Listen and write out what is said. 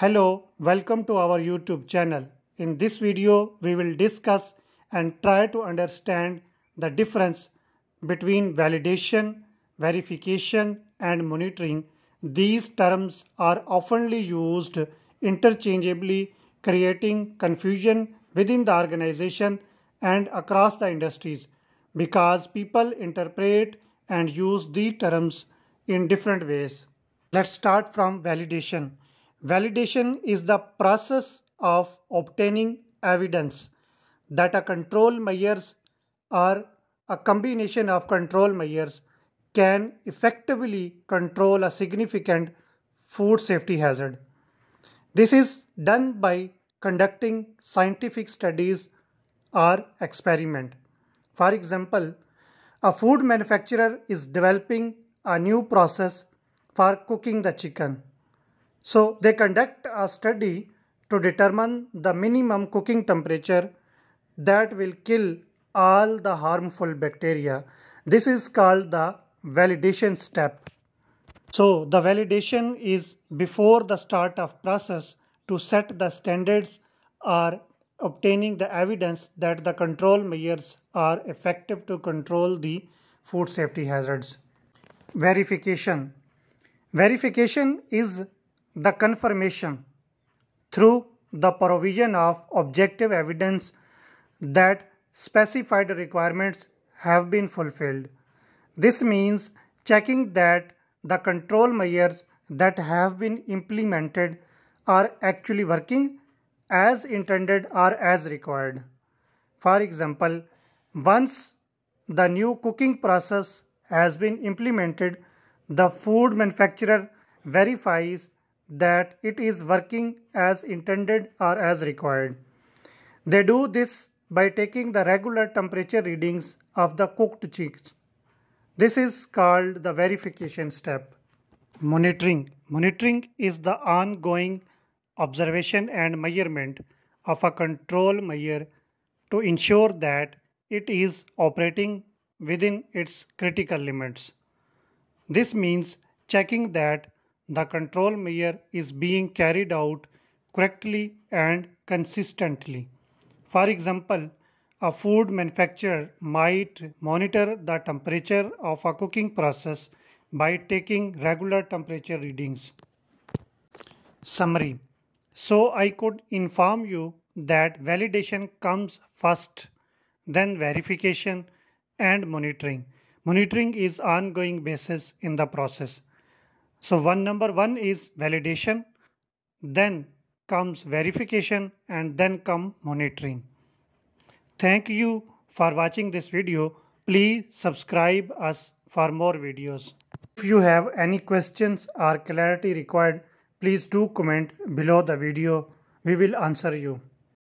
Hello, welcome to our YouTube channel. In this video, we will discuss and try to understand the difference between validation, verification, and monitoring. These terms are oftenly used interchangeably, creating confusion within the organization and across the industries because people interpret and use these terms in different ways. Let's start from validation. Validation is the process of obtaining evidence that a control measures or a combination of control measures can effectively control a significant food safety hazard. This is done by conducting scientific studies or experiment. For example, a food manufacturer is developing a new process for cooking the chicken. So they conduct a study to determine the minimum cooking temperature that will kill all the harmful bacteria. This is called the validation step. So the validation is before the start of process to set the standards or obtaining the evidence that the control measures are effective to control the food safety hazards. Verification. Verification is the confirmation through the provision of objective evidence that specified requirements have been fulfilled. This means checking that the control measures that have been implemented are actually working as intended or as required. For example, once the new cooking process has been implemented, the food manufacturer verifies that it is working as intended or as required. They do this by taking the regular temperature readings of the cooked chicks. This is called the verification step. Monitoring. Monitoring is the ongoing observation and measurement of a control measure to ensure that it is operating within its critical limits. This means checking that the control measure is being carried out correctly and consistently. For example, a food manufacturer might monitor the temperature of a cooking process by taking regular temperature readings. Summary. So I could inform you that validation comes first, then verification and monitoring. Monitoring is ongoing basis in the process. So number one is validation, then comes verification, and then come monitoring. Thank you for watching this video. Please subscribe us for more videos. If you have any questions or clarity required, please do comment below the video. We will answer you.